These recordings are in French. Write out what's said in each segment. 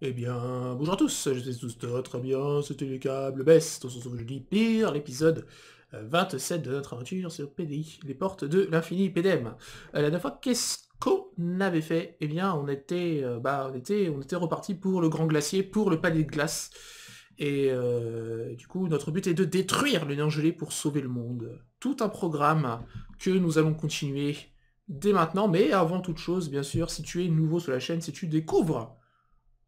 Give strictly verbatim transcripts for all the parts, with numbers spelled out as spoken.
Eh bien, bonjour à tous, je suis tous très bien, c'était Eleka Best, au sens où je dis pire, l'épisode vingt-sept de notre aventure sur P D I, les portes de l'infini P D M. La dernière fois, qu'est-ce qu'on avait fait? Eh bien, on était, bah, on était, on était reparti pour le grand glacier, pour le palais de glace, et euh, du coup, notre but est de détruire le nain gelé pour sauver le monde. Tout un programme que nous allons continuer dès maintenant, mais avant toute chose, bien sûr, si tu es nouveau sur la chaîne, si tu découvres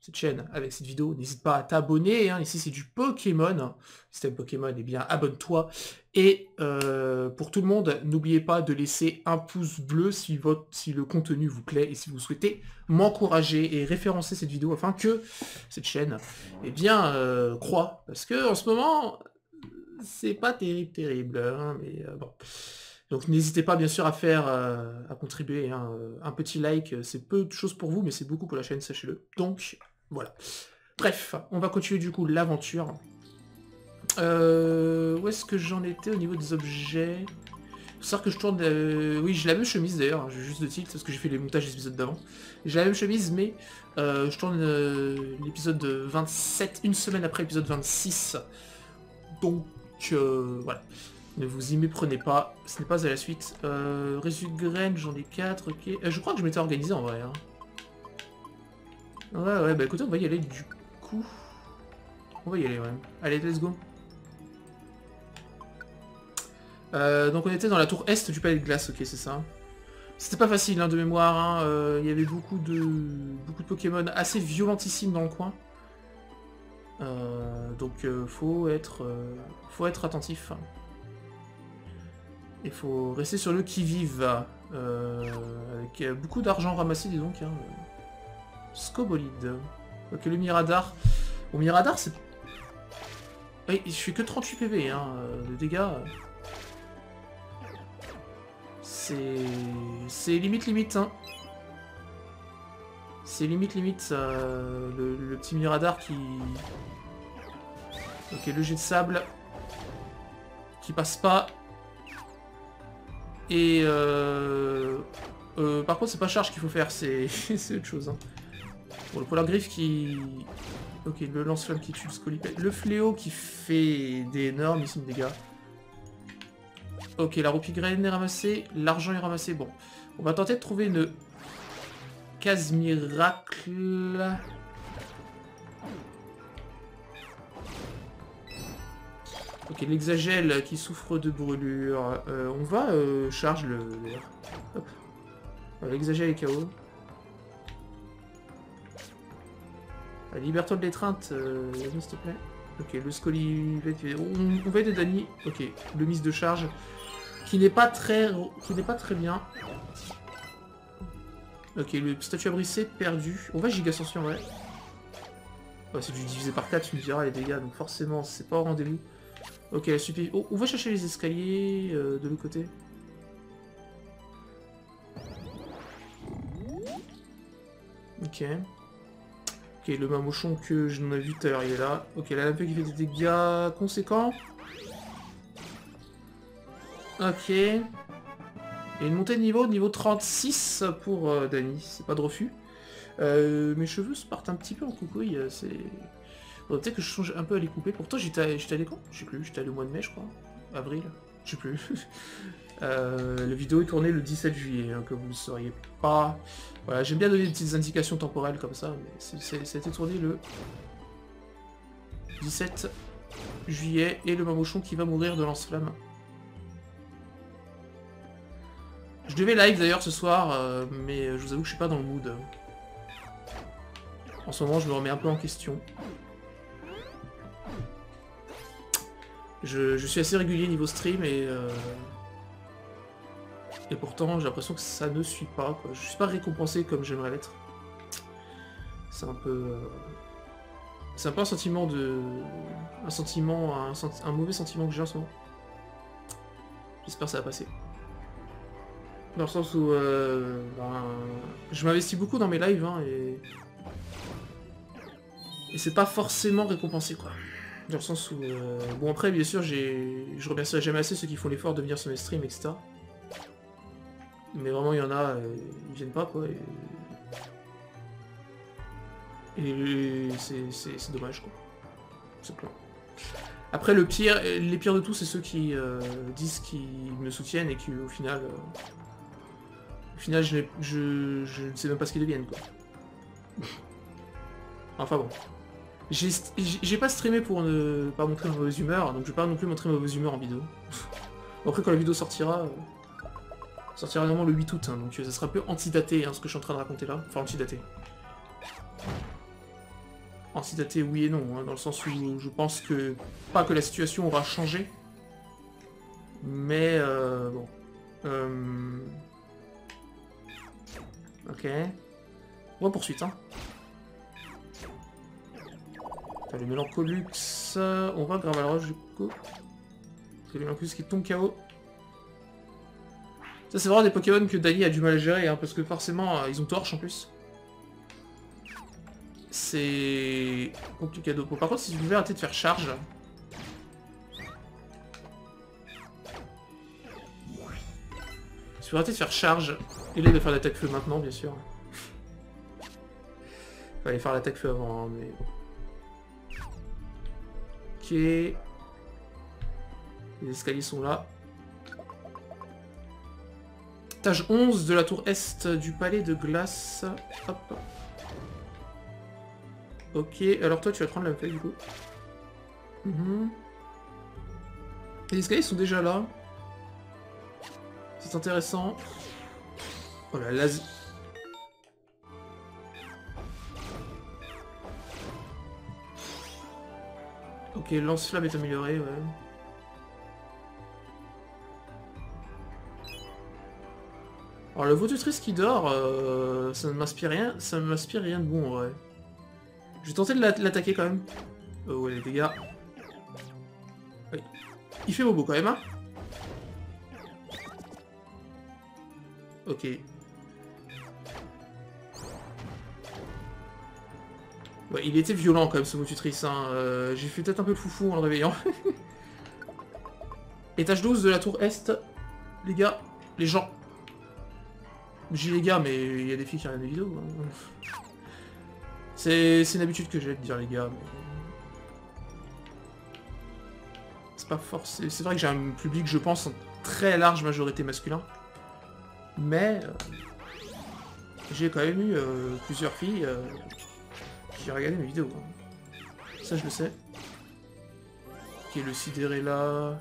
cette chaîne avec cette vidéo, n'hésite pas à t'abonner, hein. Ici c'est du Pokémon, si t'aimes Pokémon, eh bien abonne-toi, et euh, pour tout le monde, n'oubliez pas de laisser un pouce bleu si, votre, si le contenu vous plaît, et si vous souhaitez m'encourager et référencer cette vidéo, afin que cette chaîne, eh bien, euh, croît, parce que en ce moment, c'est pas terrible, terrible, hein, mais euh, bon... Donc n'hésitez pas bien sûr à faire, euh, à contribuer, hein, un petit like, c'est peu de choses pour vous, mais c'est beaucoup pour la chaîne, sachez-le. Donc voilà. Bref, on va continuer du coup l'aventure. Euh, où est-ce que j'en étais au niveau des objets? Faut savoir que je tourne... Euh... Oui, j'ai la même chemise d'ailleurs, hein, j'ai juste de tilt, parce que j'ai fait les montages des épisodes d'avant. J'ai la même chemise, mais euh, je tourne euh, l'épisode vingt-sept, une semaine après l'épisode vingt-six. Donc euh, voilà. Ne vous y méprenez pas, ce n'est pas à la suite. Euh, Résu graines, j'en ai quatre, ok. Euh, je crois que je m'étais organisé en vrai. Hein. Ouais, ouais, bah écoutez, on va y aller du coup. On va y aller, ouais. Allez, let's go. Euh, donc on était dans la tour est du palais de glace, ok, c'est ça. C'était pas facile, hein, de mémoire, hein. Euh, il y avait beaucoup de, beaucoup de Pokémon assez violentissimes dans le coin. Euh, donc euh, faut, être, euh, faut être attentif. Il faut rester sur le qui-vive, euh, avec beaucoup d'argent ramassé, dis donc. Hein. Scobolide. Ok, le Miradar. Au Miradar, c'est... Oui, je fais que trente-huit P V, hein, de dégâts. C'est... C'est limite, limite, hein. C'est limite, limite, euh, le, le petit Miradar qui... Ok, le jet de sable. Qui passe pas. Et euh, euh, par contre c'est pas charge qu'il faut faire, c'est autre chose. Hein. Bon, pour la griffe qui... Ok, le lance-flamme qui tue le scolipède. Le fléau qui fait des énormes dégâts. Ok, la roupie graine est ramassée, l'argent est ramassé. Bon, on va tenter de trouver une case miracle. Ok, l'exagèle qui souffre de brûlure. Euh, on va euh, charge le... L'exagèle est K O. Allez, libère-toi de l'étreinte, euh, s'il te plaît. Ok, le scolipède. On, on va aider Dany. Ok, le mise de charge qui n'est pas très qui n'est pas très bien. Ok, le statut à brisser perdu. On va gigascension, ouais. Ouais, c'est du divisé par quatre, tu me diras les dégâts, donc forcément c'est pas au rendez-vous. Ok, la super... Oh, on va chercher les escaliers euh, de l'autre côté. Ok. Ok, le mamochon que je n'en ai vu tout à l'heure, il est là. Ok, la lampe qui fait des dégâts conséquents. Ok. Et une montée de niveau, niveau trente-six pour euh, Dany. C'est pas de refus. Euh, mes cheveux se partent un petit peu en coucouille, c'est... Peut-être que je change un peu à les couper. Pourtant, j'étais allé quand? Je sais plus. J'étais allé au mois de mai, je crois. Avril. Je sais plus. euh, la vidéo est tournée le dix-sept juillet, hein, que vous ne sauriez pas. Voilà, j'aime bien donner des petites indications temporelles comme ça. Mais c'était tourné le dix-sept juillet. Et le mamochon qui va mourir de lance-flamme. Je devais live d'ailleurs ce soir, euh, mais je vous avoue que je suis pas dans le mood. En ce moment, je me remets un peu en question. Je, je suis assez régulier niveau stream et euh, et pourtant j'ai l'impression que ça ne suit pas, quoi. Je suis pas récompensé comme j'aimerais l'être. C'est un peu euh, c'est un peu un sentiment de un sentiment un, senti un mauvais sentiment que j'ai en ce moment. J'espère que ça va passer. Dans le sens où euh, ben, je m'investis beaucoup dans mes lives, hein, et et c'est pas forcément récompensé, quoi. Dans le sens où... Euh... Bon, après, bien sûr, je remercierai jamais assez ceux qui font l'effort de venir sur mes streams, et cetera. Mais vraiment, il y en a... Euh... Ils viennent pas, quoi. Et... Et c'est dommage, quoi. C'est clair. Après, le pire, les pires de tout, c'est ceux qui euh, disent qu'ils me soutiennent et qu'au final, euh, au final, je, je, je ne sais même pas ce qu'ils deviennent, quoi. Enfin bon. J'ai pas streamé pour ne pas montrer ma mauvaise humeur, donc je vais pas non plus montrer ma mauvaise humeur en vidéo. Après, quand la vidéo sortira, euh, sortira vraiment le huit août, hein, donc ça sera un peu antidaté, hein, ce que je suis en train de raconter là. Enfin, antidaté. Antidaté, oui et non, hein, dans le sens où je pense que, pas que la situation aura changé, mais euh, bon. Euh... Ok. On va poursuite, hein. Le Mélancolux, on va grave à la roche du coup. C'est le Mélancolux qui tombe K O. Ça c'est vraiment des Pokémon que Dany a du mal à gérer, hein, parce que forcément ils ont torche en plus. C'est compliqué cadeau. Par contre si tu pouvais arrêter de faire charge. Si tu pouvais arrêter de faire charge, et là de faire l'attaque feu maintenant bien sûr. Fallait faire l'attaque feu avant, hein, mais bon. Les escaliers sont là. Étage onze de la tour Est du palais de glace. Hop. Ok, alors toi tu vas prendre la feuille du coup. Mm-hmm. Les escaliers sont déjà là. C'est intéressant. Oh la laser. Ok, lance-flamme est amélioré, ouais. Alors le Vautotrice qui dort, euh, ça ne m'inspire rien, ça ne m'inspire rien de bon en vrai. Je vais tenter de l'attaquer quand même. Oh ouais les dégâts. Oui. Il fait bobo quand même, hein. Ok. Ouais, il était violent quand même ce Motutrice, hein. euh, j'ai fait peut-être un peu foufou en le réveillant. Étage douze de la tour Est, les gars, les gens. J'ai les gars, mais il y a des filles qui regardent des vidéos. Hein. C'est une habitude que j'ai de dire les gars. Mais... C'est pas forcément... C'est vrai que j'ai un public, je pense, en très large majorité masculin. Mais... Euh... J'ai quand même eu euh, plusieurs filles... Euh... J'ai regardé mes vidéos. Ça, je le sais. Ok, le sidéré là.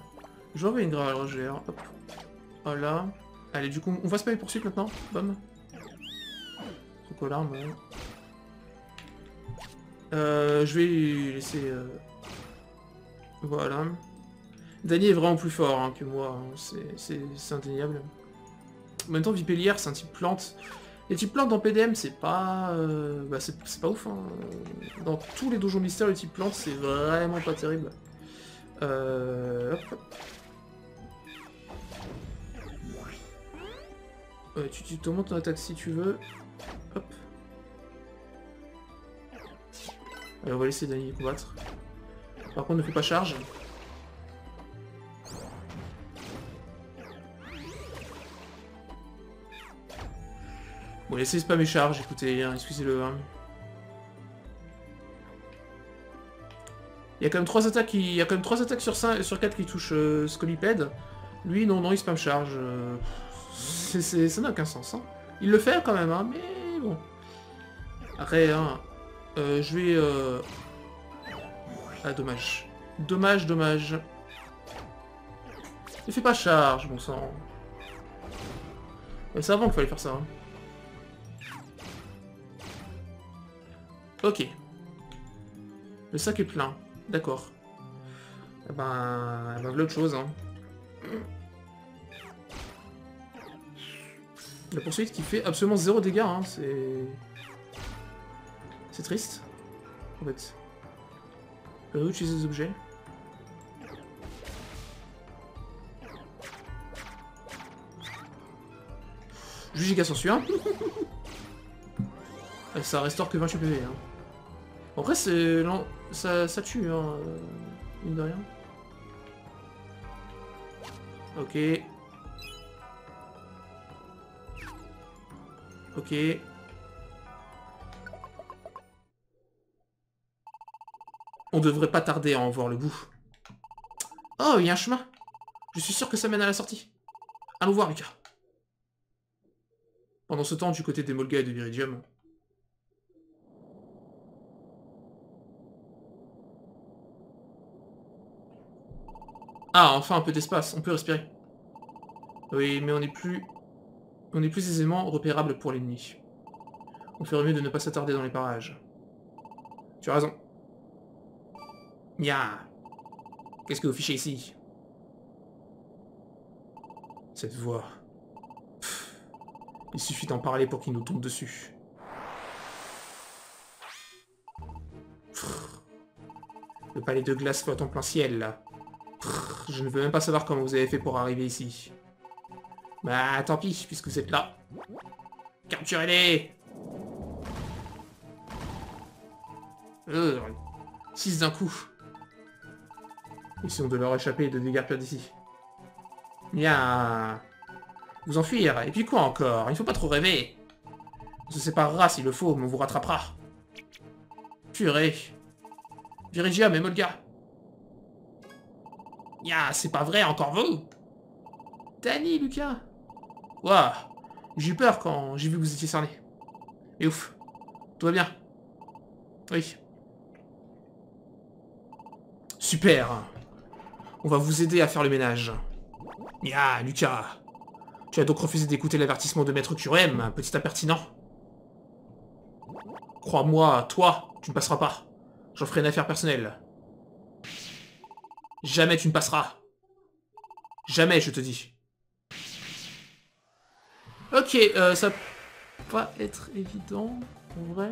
Je vais envoyer une grave roger. Hop. Voilà. Allez, du coup, on va se payer poursuite maintenant. Bam. Truc aux larmes. Ouais. Euh, je vais laisser. Euh... Voilà. Dany est vraiment plus fort hein, que moi. Hein. C'est indéniable. En même temps, Vipélière, c'est un type plante. Les types plantes dans P D M, c'est pas... Euh, bah c'est pas ouf, hein. Dans tous les donjons mystères, le type plante, c'est vraiment pas terrible. Euh... Hop. Euh, tu, tu te montes ton attaque si tu veux. Hop. Allez, on va laisser Dany combattre. Par contre, ne fais pas charge. Bon, laissez spammer charge, écoutez, hein, excusez-le. Hein. Il y a quand même trois attaques, qui... il y a quand même trois attaques sur cinq, sur quatre qui touchent euh, Scolipede. Lui, non, non, il spam charge. Euh... C'est, c'est... Ça n'a aucun sens. Hein. Il le fait quand même, hein, mais bon. Après, hein, euh, je vais... Euh... Ah, dommage. Dommage, dommage. Ne fais pas charge, bon sang. C'est avant qu'il fallait faire ça. Hein. Ok. Le sac est plein. D'accord. Eh ben... Eh ben de l'autre chose, hein. La poursuite qui fait absolument zéro dégâts, hein. C'est... C'est triste. En fait. On peut utiliser des objets. Jugiga s'ensuit, hein. Ça restaure que vingt-huit P V, hein. Après, c'est... Ça, ça tue, hein, euh, mine de rien. Ok. Ok. On devrait pas tarder à en voir le bout. Oh, il y a un chemin. Je suis sûr que ça mène à la sortie. Allons voir, Lucas. Pendant ce temps, du côté des Molga et de Viridium... Ah, enfin un peu d'espace, on peut respirer. Oui, mais on est plus... On est plus aisément repérable pour l'ennemi. On ferait mieux de ne pas s'attarder dans les parages. Tu as raison. Mia, qu'est-ce que vous fichez ici? Cette voix... Pff, il suffit d'en parler pour qu'il nous tombe dessus. Pff, le palais de glace flotte en plein ciel, là. Pff, je ne veux même pas savoir comment vous avez fait pour arriver ici. Bah, tant pis, puisque vous êtes là. Capturez-les! Euh, six d'un coup. Essayons de leur échapper et de déguerpir d'ici. Bien. Vous enfuir, et puis quoi encore? Il faut pas trop rêver. On se séparera s'il le faut, mais on vous rattrapera. Purée. Viridium et Molga. Ya, c'est pas vrai, encore vous? Dany, Lucas. Waouh, j'ai eu peur quand j'ai vu que vous étiez cerné. Et ouf, tout va bien. Oui. Super. On va vous aider à faire le ménage. Mia, Lucas. Tu as donc refusé d'écouter l'avertissement de Maître Kyurem, un petit impertinent. Crois-moi, toi, tu ne passeras pas. J'en ferai une affaire personnelle. Jamais tu ne passeras. Jamais, je te dis. Ok, euh, ça va pas être évident, en vrai.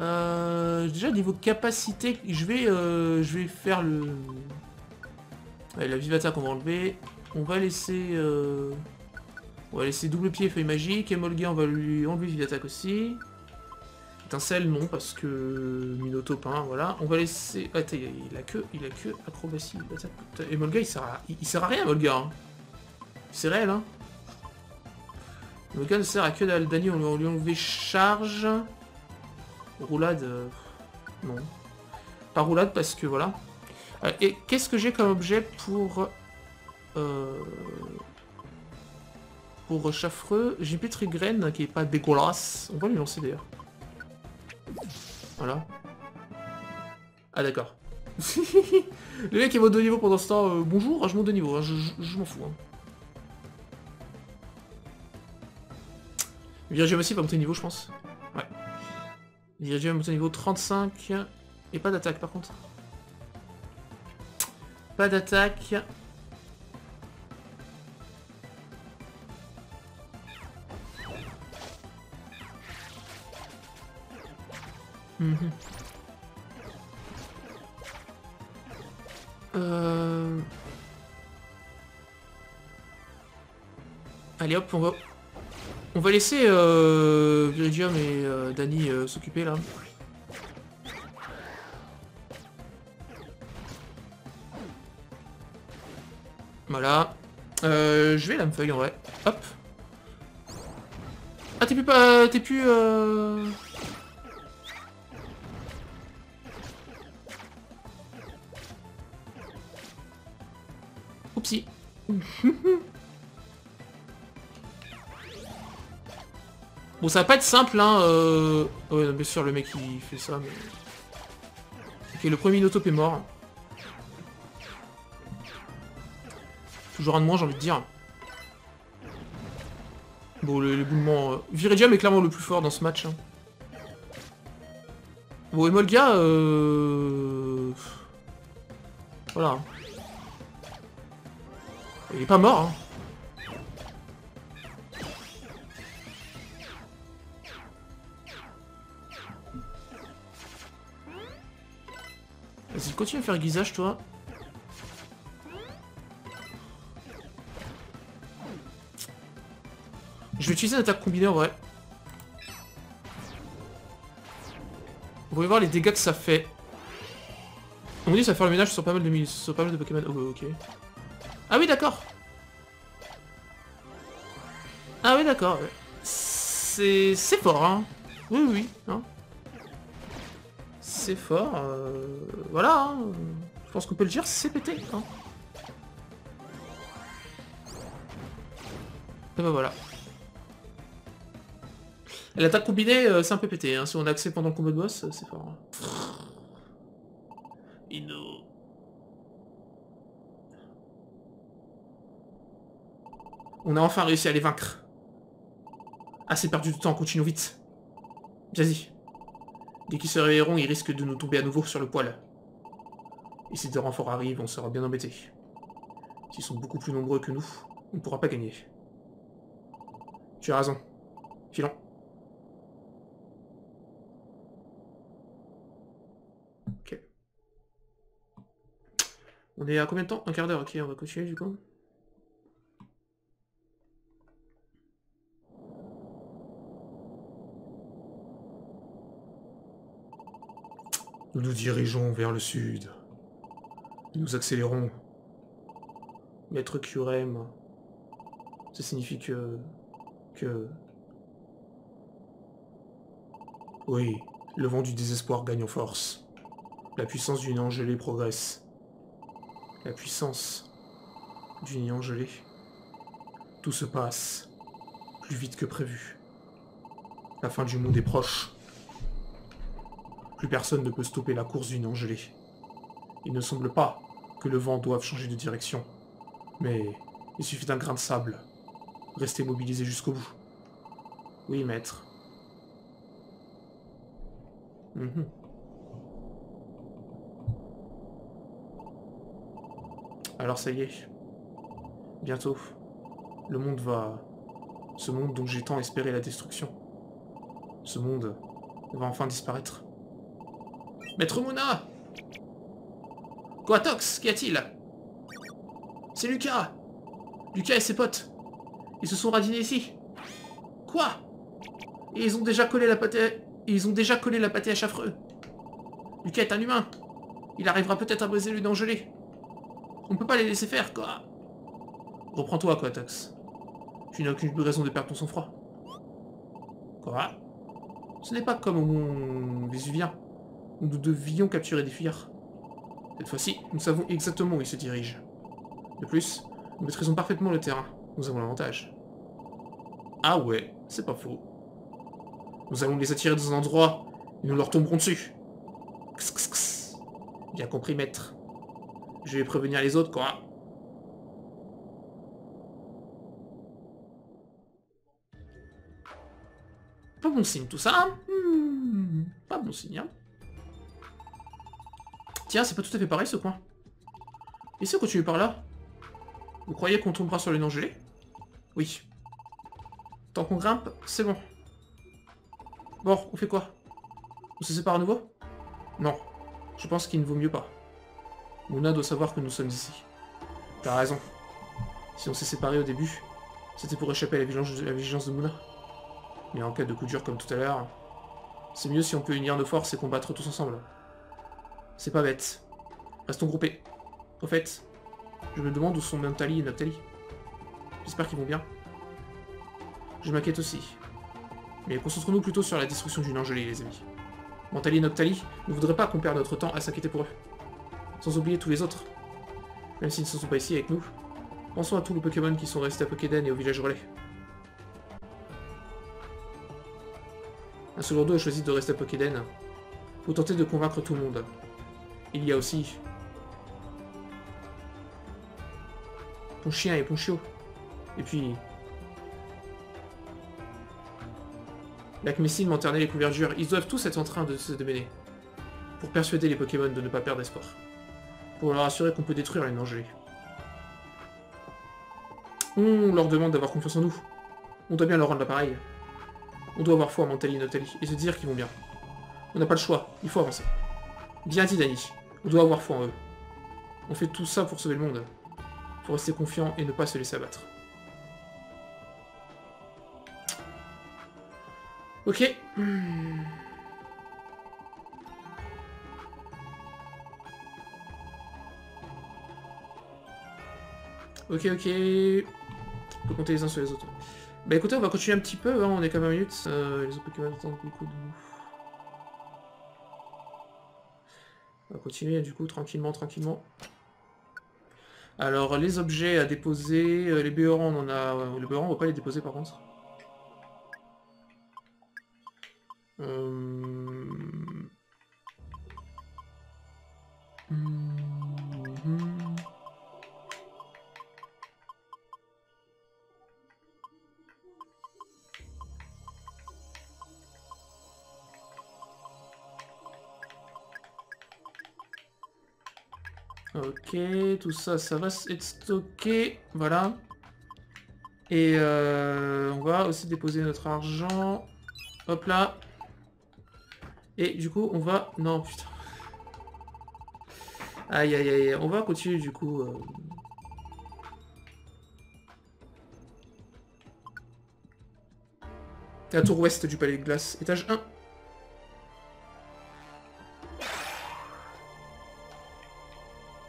Euh, déjà, niveau capacité, je vais, euh, je vais faire le... Allez, la vivata qu'on va enlever. On va laisser... Euh... On va laisser double pied et feuille magique. Et Molga, on va lui enlever vivata aussi. Étincelle, non, parce que... Minotaupe, hein, voilà. On va laisser... Attends, il a que... Il a que acrobatie. Et Molga, il sert à... Il sert à rien, Molga, hein. C'est réel, hein. Molga ne sert à que dalle. Dany, on lui a enlevé charge... Roulade, euh, non. Pas roulade parce que voilà. Euh, et qu'est-ce que j'ai comme objet pour... Euh, pour Chaffreux? J'ai Pétri Graine qui est pas dégueulasse. On va lui lancer d'ailleurs. Voilà. Ah d'accord. Le mec est mode de niveau pendant ce temps. Euh, bonjour, je monte de niveau, hein, je, je, je m'en fous. Hein. Viridium aussi va monter de niveau je pense. Ouais. Viridium monte au niveau trente-cinq, et pas d'attaque par contre. Pas d'attaque. Mmh. Euh... Allez hop, on va... On va laisser euh, Viridium et euh, Dany euh, s'occuper là. Voilà. Euh, je vais la me feuille en vrai. Hop. Ah t'es plus pas. T'es plus euh... Oupsie. Bon, ça va pas être simple, hein, euh... Ouais, bien sûr, le mec, il fait ça, mais... Ok, le premier Minotaur est mort. Toujours un de moins, j'ai envie de dire. Bon, l'éboulement... Euh... Viridium est clairement le plus fort dans ce match, hein. Bon, et Molga, euh... Voilà. Il est pas mort, hein. Vas-y, continue à faire guisage, toi. Je vais utiliser une attaque combinée, en vrai. Vous pouvez voir les dégâts que ça fait. On dit que ça va faire le ménage sur pas mal de, sur pas mal de Pokémon. Oh, ok. Ah oui, d'accord. Ah oui, d'accord. C'est fort, hein. Oui, oui, hein. c'est fort. Euh, voilà, hein. Je pense qu'on peut le dire, c'est pété. Hein. Et ben voilà. L'attaque combinée, euh, c'est un peu pété. Hein. Si on a accès pendant le combo de boss, euh, c'est fort. Hein. Ino. On a enfin réussi à les vaincre. Ah, c'est perdu du temps, continuons vite. Jazzy. Dès qu'ils se réveilleront, ils risquent de nous tomber à nouveau sur le poil. Et si des renforts arrivent, on sera bien embêtés. S'ils sont beaucoup plus nombreux que nous, on ne pourra pas gagner. Tu as raison. Filons. Ok. On est à combien de temps? Un quart d'heure, ok, on va coacher du coup. Nous nous dirigeons vers le sud. Nous accélérons. Maître Kyurem. Ça signifie que... que... Oui, le vent du désespoir gagne en force. La puissance d'une engelée progresse. La puissance d'une engelée. Tout se passe plus vite que prévu. La fin du monde est proche. Plus personne ne peut stopper la course d'une engelée. Il ne semble pas que le vent doive changer de direction. Mais il suffit d'un grain de sable. Restez mobilisés jusqu'au bout. Oui, maître. Mmh. Alors ça y est. Bientôt. Le monde va... Ce monde dont j'ai tant espéré la destruction. Ce monde va enfin disparaître. Maître Mouna! Quatox, qu'y a-t-il? C'est Lucas! Lucas et ses potes! Ils se sont radinés ici! Quoi? Et ils ont déjà collé la pâté... Et ils ont déjà collé la pâté à Chaffreux! Lucas est un humain! Il arrivera peut-être à briser le d'engelé. On peut pas les laisser faire, quoi! Reprends-toi, Quatox. Tu n'as aucune raison de perdre ton sang-froid. Quoi? Ce n'est pas comme au mont Vésuvien. Nous devions capturer des fuyards. Cette fois-ci, nous savons exactement où ils se dirigent. De plus, nous maîtrisons parfaitement le terrain. Nous avons l'avantage. Ah ouais, c'est pas faux. Nous allons les attirer dans un endroit et nous leur tomberons dessus. Kss, kss, kss. Bien compris, maître. Je vais prévenir les autres, quoi. Pas bon signe tout ça. Hmm, pas bon signe, hein. Tiens, c'est pas tout à fait pareil ce coin. Et si on continue par là? Vous croyez qu'on tombera sur les non-gelés? Oui. Tant qu'on grimpe, c'est bon. Bon, on fait quoi? On se sépare à nouveau? Non. Je pense qu'il ne vaut mieux pas. Mouna doit savoir que nous sommes ici. T'as raison. Si on s'est séparés au début, c'était pour échapper à la vigilance de Mouna. Mais en cas de coup dur comme tout à l'heure, c'est mieux si on peut unir nos forces et combattre tous ensemble. C'est pas bête. Restons groupés. Au fait, je me demande où sont Mentali et Noctali. J'espère qu'ils vont bien. Je m'inquiète aussi. Mais concentrons-nous plutôt sur la destruction d'une engelée, les amis. Mentali et Noctali ne voudraient pas qu'on perde notre temps à s'inquiéter pour eux. Sans oublier tous les autres. Même s'ils ne sont pas ici avec nous, pensons à tous les Pokémon qui sont restés à Pokéden et au village relais. Un Solourdo a choisi de rester à Pokéden pour tenter de convaincre tout le monde. Il y a aussi Ponchien et Ponchiot. Et puis... Lacmessine, Menternet, les couvertures, ils doivent tous être en train de se démêler. Pour persuader les Pokémon de ne pas perdre espoir. Pour leur assurer qu'on peut détruire les non-gelés. On leur demande d'avoir confiance en nous. On doit bien leur rendre l'appareil. On doit avoir foi en Mentali et Noctali et se dire qu'ils vont bien. On n'a pas le choix, il faut avancer. Bien dit, Dany. On doit avoir foi en eux. On fait tout ça pour sauver le monde. Faut rester confiant et ne pas se laisser abattre. Ok. Mmh. Ok, ok. On peut compter les uns sur les autres. Bah écoutez, on va continuer un petit peu, hein. On est qu'à vingt minutes. Euh, les autres Pokémon attendent beaucoup de nous. On va continuer du coup tranquillement, tranquillement. Alors les objets à déposer, les béorants on en a... Les béorants on va pas les déposer par contre. Hum... Hum... Ok, tout ça, ça va être stocké, voilà. Et euh, on va aussi déposer notre argent. Hop là. Et du coup, on va... Non, putain. Aïe, aïe, aïe. On va continuer du coup. Euh... La tour ouest du palais de glace, étage un.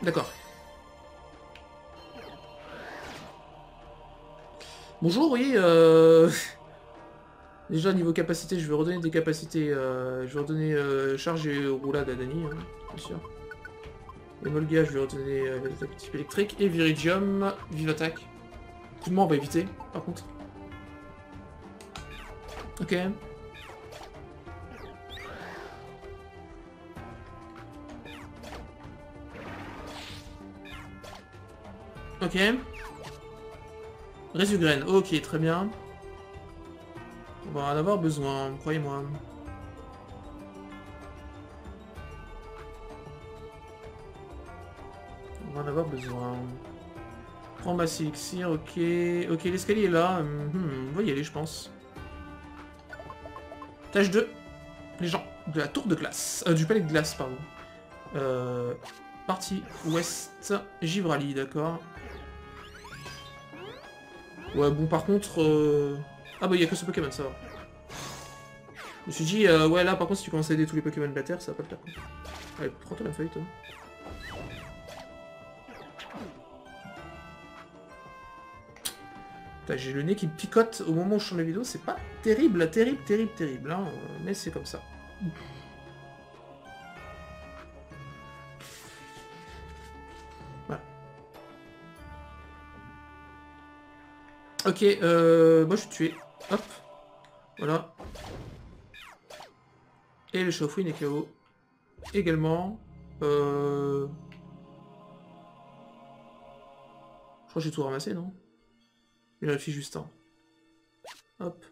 D'accord. Bonjour, oui. Euh... Déjà, niveau capacité, je vais redonner des capacités. Euh... Je vais redonner euh, charge et roulade à Dany, hein, bien sûr. Et Molga, je vais redonner euh, les attaques type électrique. Et Viridium, vive attaque. Coup de main, on va éviter, par contre. Ok. Ok. Résugraine, ok, très bien. On va en avoir besoin, croyez-moi. On va en avoir besoin. Prends ma sélixir, ok. Ok, l'escalier est là. Hmm, on va y aller, je pense. Tâche deux. Les gens de la tour de glace. Euh, du palais de glace, pardon. Euh, partie ouest. Givrali, d'accord. Ouais, bon, par contre... Euh... Ah bah, il n'y a que ce Pokémon, ça va. Je me suis dit, euh, ouais, là, par contre, si tu commences à aider tous les Pokémon de la Terre, ça va pas le faire. Quoi. Allez, prends-toi la feuille, toi. J'ai le nez qui picote au moment où je fais mes vidéos, c'est pas terrible, terrible, terrible, terrible, hein, mais c'est comme ça. Ok, euh, moi je suis tué. Hop. Voilà. Et le Chaoufouine est K O. Également. Euh... Je crois que j'ai tout ramassé, non? Il a réfléchi juste un. Hop.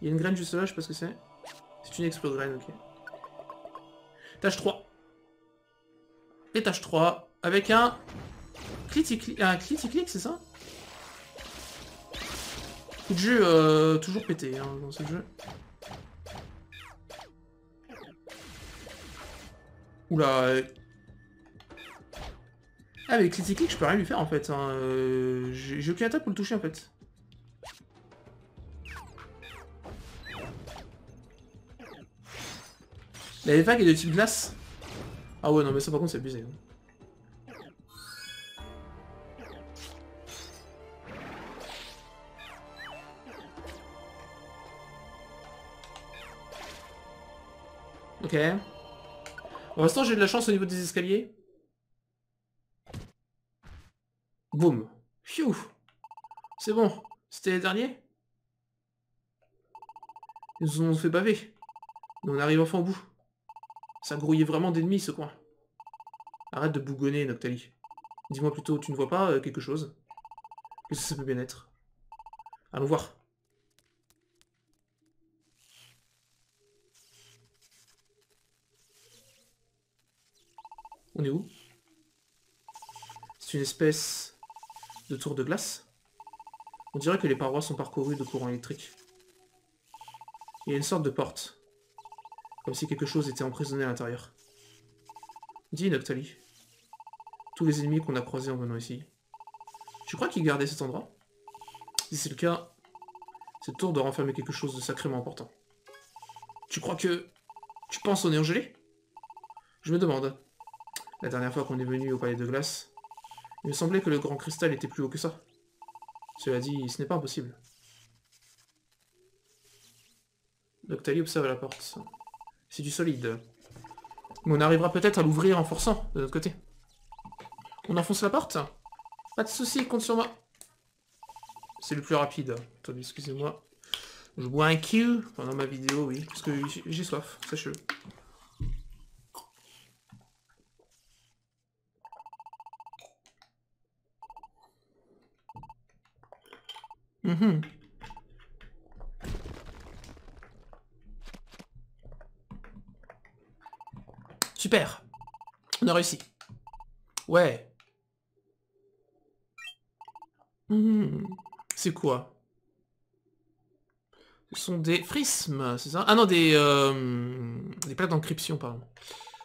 Il y a une graine juste là, je sais pas ce que c'est. C'est une explode graine, ok. Tâche trois. Et tâche trois. Avec un... Cliti-clic, un cliti-clic, c'est ça? Coup de jeu euh, toujours pété hein, dans ce jeu. Oula. Euh... Ah mais clic-clic, je peux rien lui faire en fait. Hein. Euh, J'ai aucune attaque pour le toucher en fait. La vague est de type glace. Ah ouais non mais ça par contre c'est abusé. Hein. Ok. Pour l'instant, j'ai de la chance au niveau des escaliers. Boum. Phew. C'est bon. C'était les derniers. Ils nous ont fait baver. Mais on arrive enfin au bout. Ça grouillait vraiment d'ennemis, ce coin. Arrête de bougonner, Noctali. Dis-moi plutôt, tu ne vois pas euh, quelque chose? Qu'est-ce que ça peut bien être? Allons voir. On est où? C'est une espèce de tour de glace. On dirait que les parois sont parcourues de courants électriques. Il y a une sorte de porte. Comme si quelque chose était emprisonné à l'intérieur. Dis, Noctali. Tous les ennemis qu'on a croisés en venant ici. Tu crois qu'ils gardaient cet endroit? Si c'est le cas, cette tour doit renfermer quelque chose de sacrément important. Tu crois que... Tu penses on est gelé? Je me demande... La dernière fois qu'on est venu au palais de glace, il me semblait que le grand cristal était plus haut que ça. Cela dit, ce n'est pas impossible. Noctali observe à la porte. C'est du solide. Mais on arrivera peut-être à l'ouvrir en forçant, de notre côté. On enfonce la porte? Pas de soucis, compte sur moi. C'est le plus rapide. Attendez, excusez-moi. Je bois un Q pendant ma vidéo, oui. Parce que j'ai soif, sachez-le. Mmh. Super. On a réussi. Ouais. Mmh. C'est quoi? Ce sont des frismes, c'est ça? Ah non, des... Euh, des plaques d'encryption, pardon.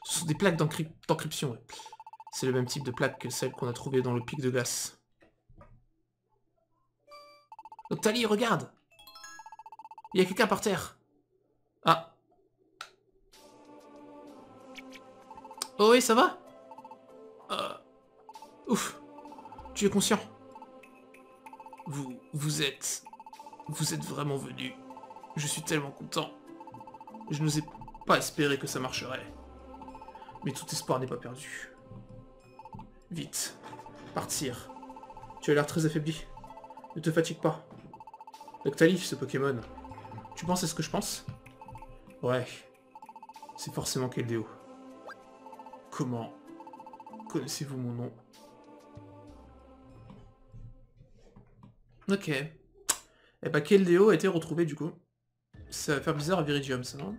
Ce sont des plaques d'encryption, ouais. C'est le même type de plaque que celle qu'on a trouvée dans le pic de glace. Noctali, regarde! Il y a quelqu'un par terre. Ah. Oh oui, ça va? euh... Ouf. Tu es conscient? Vous... Vous êtes... Vous êtes vraiment venu. Je suis tellement content. Je n'osais pas espérer que ça marcherait. Mais tout espoir n'est pas perdu. Vite. Partir. Tu as l'air très affaibli. Ne te fatigue pas. Noctali, ce Pokémon. Tu penses à ce que je pense? Ouais. C'est forcément Keldeo. Comment connaissez-vous mon nom? Ok. Eh bah ben, Keldeo a été retrouvé du coup. Ça va faire bizarre à Viridium ça, non?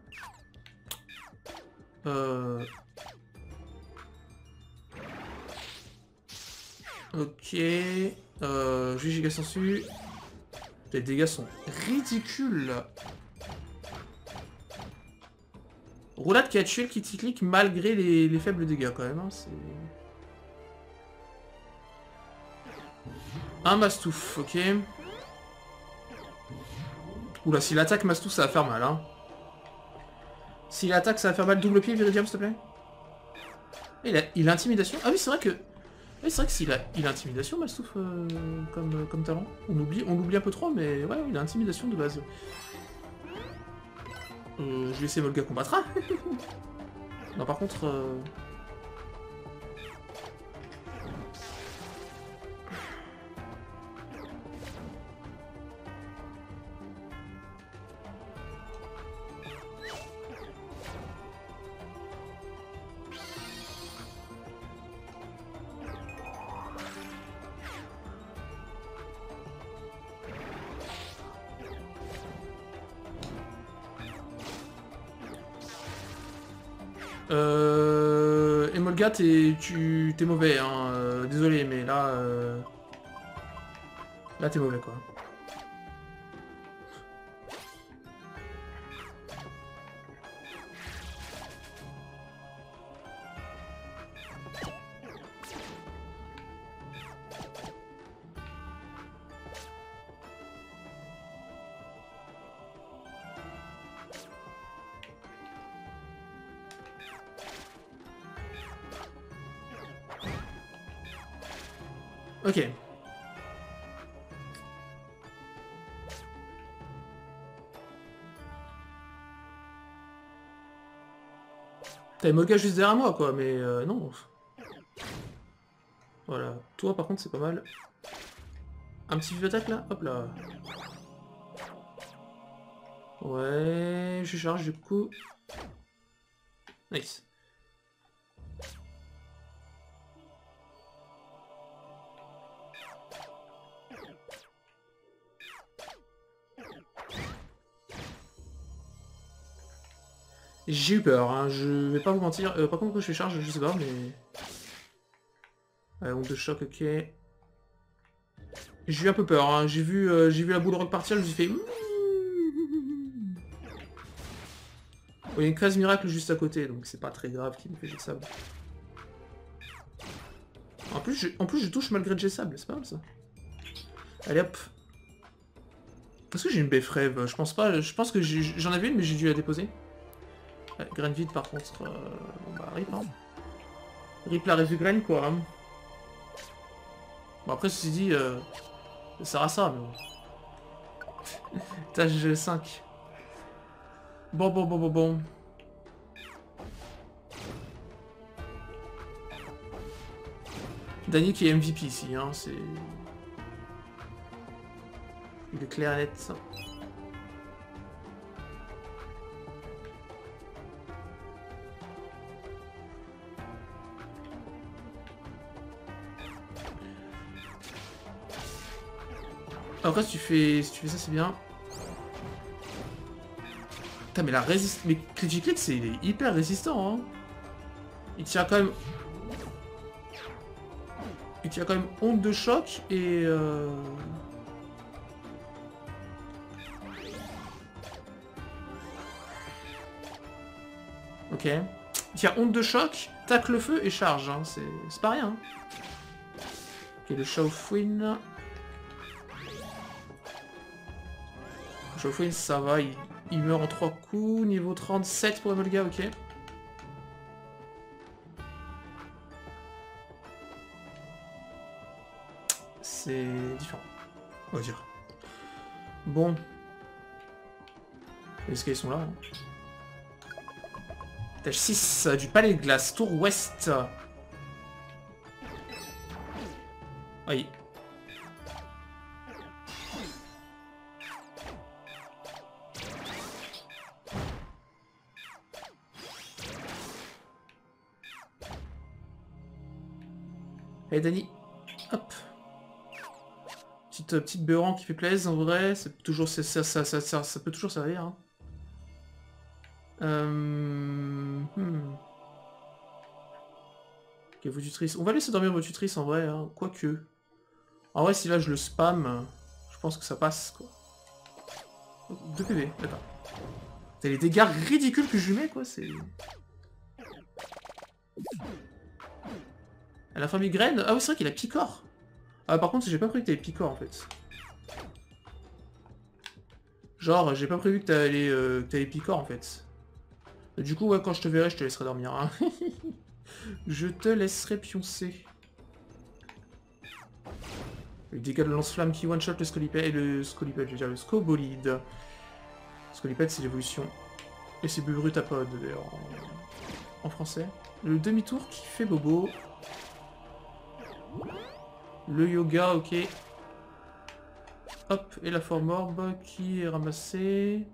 Euh... Ok... Euh... J'ai giga sensu. Les dégâts sont ridicules. Roulade qui a tué le Kitty Click malgré les, les faibles dégâts quand même. Hein, c'est... Un mastouf, ok. Oula, s'il attaque mastouf, ça va faire mal, hein. S'il attaque, ça va faire mal. Double pied, Viridium, s'il te plaît. Il a, il a intimidation. Ah oui, c'est vrai que... Oui, c'est vrai que s'il a, il a intimidation, mastouf, euh, comme, comme talent. On oublie, on oublie un peu trop, mais ouais, il a intimidation de base. Euh, je vais essayer Molga combattra. Non, par contre... Euh... Euh... Et Molga, t'es tu... mauvais, hein. Euh, désolé, mais là... Euh... Là, t'es mauvais, quoi. Ok. T'as Molga juste derrière moi, quoi, mais euh, non. Voilà. Toi, par contre, c'est pas mal. Un petit vive attaque, là. Hop là. Ouais, je charge, du coup. Nice. J'ai eu peur, hein. Je vais pas vous mentir. Euh, par contre, quand je fais charge, je sais pas, mais... Ouais, onde de choc, ok. J'ai eu un peu peur, hein. J'ai vu, euh, j'ai vu la boule rock partir, je me suis fait... Oh, il y a une case miracle juste à côté, donc c'est pas très grave qu'il me fait jet de sable. En plus, je, en plus, je touche malgré le jet de sable, c'est pas mal, ça. Allez, hop. Est-ce que j'ai une beffe rêve? Je pense pas, je pense que j'en avais une, mais j'ai dû la déposer. Ouais, graine vide par contre, euh... bon bah rip hein. Rip la rêve du graine quoi. Hein. Bon après ceci dit, euh... ça sert à ça mais bon. Tâche cinq. Bon bon bon bon bon. Dany qui est M V P ici, hein, c'est... Il est clair et net, ça. Après, si tu fais, si tu fais ça, c'est bien. Putain, mais la résistance... Mais Clickclick, c'est il est hyper résistant, hein. Il tient quand même... Il tient quand même onde de choc et... Euh... Ok. Il tient onde de choc, tacle le feu et charge, hein. C'est pas rien. Hein. Ok, le Shaofuin... Shaofuin, ça va, il, il meurt en trois coups, niveau trente-sept pour Molga, ok. C'est différent, on va dire. Bon. Est-ce qu'ils sont là hein. Tâche six du palais de glace, tour ouest. Oui. Allez Dany, hop. Petite, euh, petite béran qui fait plaisir en vrai, c'est toujours, ça, ça, ça, ça, ça, ça peut toujours servir. Hein. Euh... Hmm. Ok, vos tutrices. On va laisser dormir vos tutrices en vrai, hein. Quoique. En vrai si là je le spam, je pense que ça passe quoi. deux P V, d'accord. T'as les dégâts ridicules que je lui mets quoi, c'est... Elle a fait migraine. Ah oui, c'est vrai qu'il a Picor. Ah par contre, j'ai pas prévu que t'avais Picor en fait. Genre, j'ai pas prévu que t'avais euh, Picor en fait. Du coup, ouais, quand je te verrai, je te laisserai dormir. Hein. Je te laisserai pioncer. Les dégâts de lance-flamme qui one-shot le Scolipede et le Scolipede, je veux dire le Scobolide. Scolipede, c'est l'évolution. Et c'est Bubrutapod d'ailleurs en... en français. Le demi-tour qui fait bobo. Le yoga, ok. Hop, et la forme orbe qui est ramassée.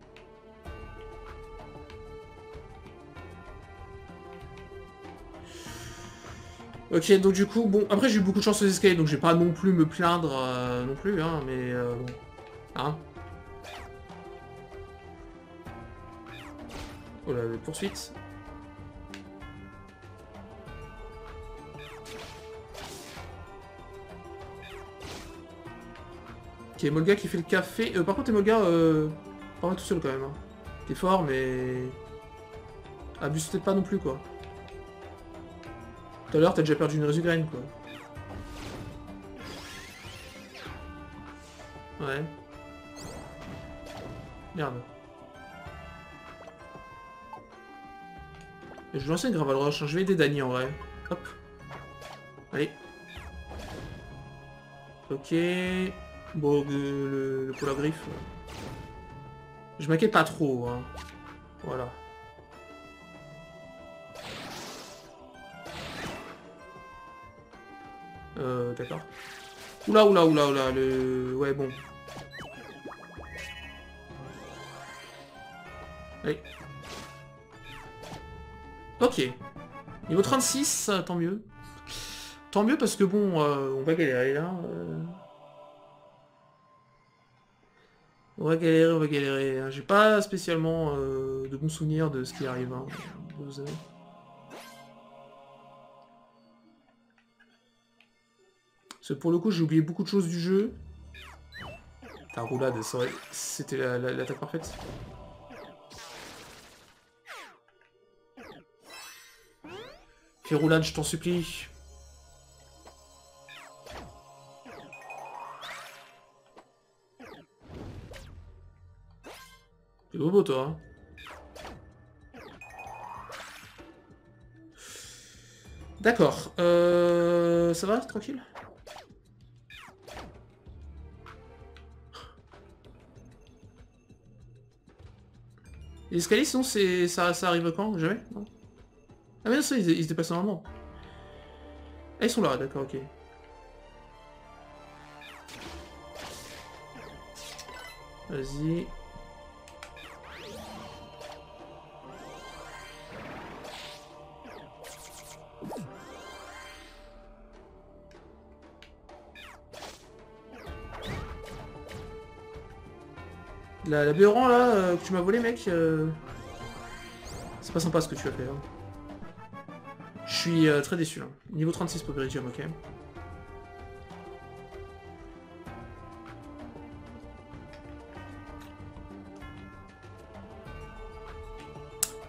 Ok, donc du coup, bon, après j'ai eu beaucoup de chance aux escaliers, donc je vais pas non plus me plaindre euh, non plus, hein, mais... Euh, hein. Oh là, la poursuite. Ok, Molga qui fait le café. Euh, par contre, t'es Molga, euh, pas mal tout seul quand même. Hein. T'es fort, mais... Abuse peut-être pas non plus, quoi. Tout à l'heure, t'as déjà perdu une résugraine, quoi. Ouais. Merde. Et je vais lancer une Graval Roche. Je vais aider Dany, en vrai. Hop. Allez. Ok... Bon, le, le, le pour la griffe. Je m'inquiète pas trop, hein. Voilà. Euh, d'accord. Oula, oula, oula, oula, le... Ouais, bon. Allez. Ok. Niveau trente-six, tant mieux. Tant mieux parce que bon, euh, on va galérer, là. Euh... On va galérer, on va galérer. Hein. J'ai pas spécialement euh, de bons souvenirs de ce qui arrive. Hein. Vous avez... Parce que pour le coup, j'ai oublié beaucoup de choses du jeu. Ta roulade, c'était la, la, l'attaque parfaite. Fais roulade, je t'en supplie. T'es bobo toi, hein. D'accord, euh, ça va, tranquille. Les escaliers, sinon c'est ça, ça arrive quand? Jamais non. Ah mais non, ça, ils, ils se dépassent normalement. Ah, ils sont là, d'accord, ok. Vas-y. La, la béran là, euh, que tu m'as volé mec, euh... c'est pas sympa ce que tu as fait. Hein. Je suis euh, très déçu. Hein. Niveau trente-six pour Viridium, ok.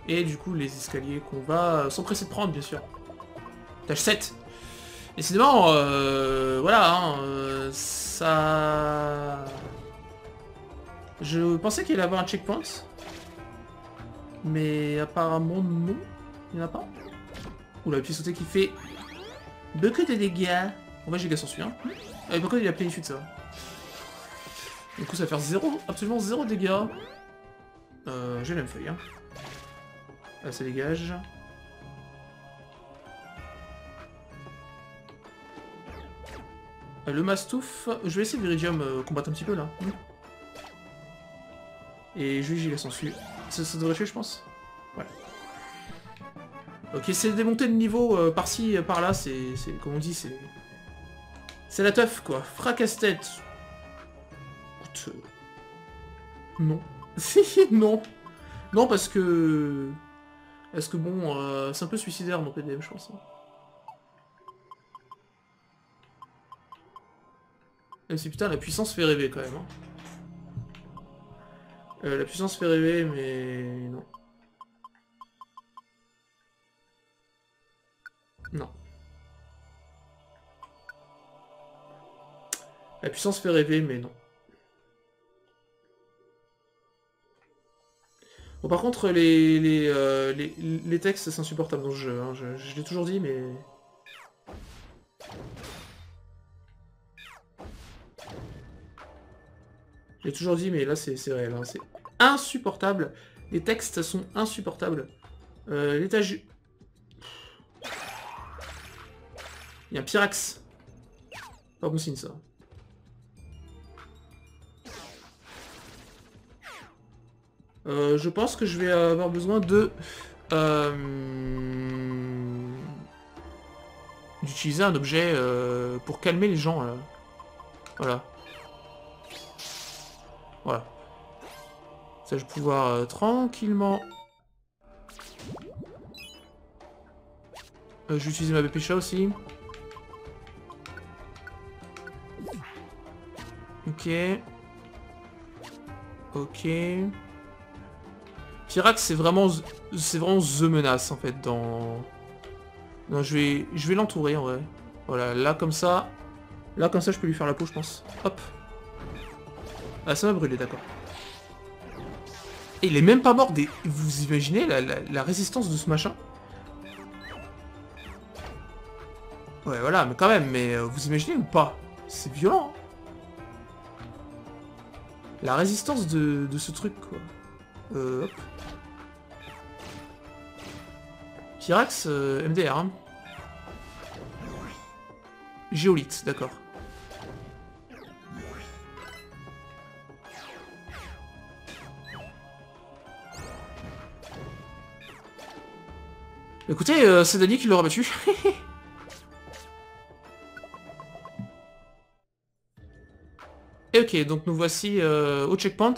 Et du coup les escaliers qu'on va euh, s'empresser de prendre bien sûr. Tâche sept. Décidément, euh, voilà, hein, euh, ça... Je pensais qu'il allait avoir un checkpoint, mais apparemment non, il n'y en a pas. Oula, le pied sauté qui fait beaucoup de dégâts. On va giga s'ensuit, hein. Euh, pourquoi il a plénitude ça? Du coup ça va faire zéro, absolument zéro dégâts. Euh, j'ai la même feuille, hein. Là ça dégage. Euh, le mastouf, je vais essayer Viridium euh, combattre un petit peu là. Et je lui giga s'ensuit. Ça, ça devrait tuer je pense. Ouais. Ok, c'est démonter de niveau euh, par-ci, par-là, c'est... Comme on dit, c'est... C'est la teuf quoi. Fracasse-tête. Écoute... Euh... Non. non. Non parce que... Parce que bon, euh, c'est un peu suicidaire mon P D M je pense. Hein. Même si putain la puissance fait rêver quand même. Hein. Euh, la puissance fait rêver, mais non. Non. La puissance fait rêver, mais non. Bon, par contre, les, les, euh, les, les textes, c'est insupportable dans ce jeu. Hein. Je, je l'ai toujours dit, mais... J'ai toujours dit, mais là c'est réel, hein. C'est insupportable. Les textes sont insupportables. Euh, L'étage... Il y a un Pyrax. Pas bon signe ça. Euh, je pense que je vais avoir besoin de... Euh, d'utiliser un objet euh, pour calmer les gens. Là. Voilà. Voilà. Ça, je vais pouvoir euh, tranquillement... Euh, je vais utiliser ma bépécha aussi. Ok. Ok. Pyrax, c'est vraiment... C'est vraiment the menace, en fait, dans... Non, je vais... Je vais l'entourer, en vrai. Voilà, là, comme ça... Là, comme ça, je peux lui faire la peau, je pense. Hop. Ah ça m'a brûlé, d'accord. Et il est même pas mort des... Vous imaginez la, la, la résistance de ce machin? Ouais voilà, mais quand même, mais vous imaginez ou pas? C'est violent hein. La résistance de, de ce truc quoi. Euh, hop. Pyrax, euh, M D R. Hein. Géolite, d'accord. Écoutez, euh, c'est Dany qui l'aura battu. Et ok, donc nous voici euh, au checkpoint.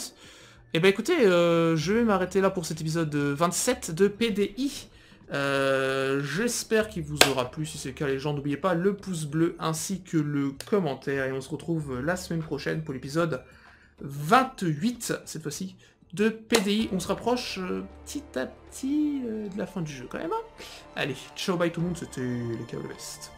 Et bah écoutez, euh, je vais m'arrêter là pour cet épisode vingt-sept de P D I. Euh, J'espère qu'il vous aura plu. Si c'est le cas, les gens, n'oubliez pas le pouce bleu ainsi que le commentaire. Et on se retrouve la semaine prochaine pour l'épisode vingt-huit, cette fois-ci. De P D I, on se rapproche euh, petit à petit euh, de la fin du jeu quand même. Hein. Allez, ciao bye tout le monde, c'était Eleka Best.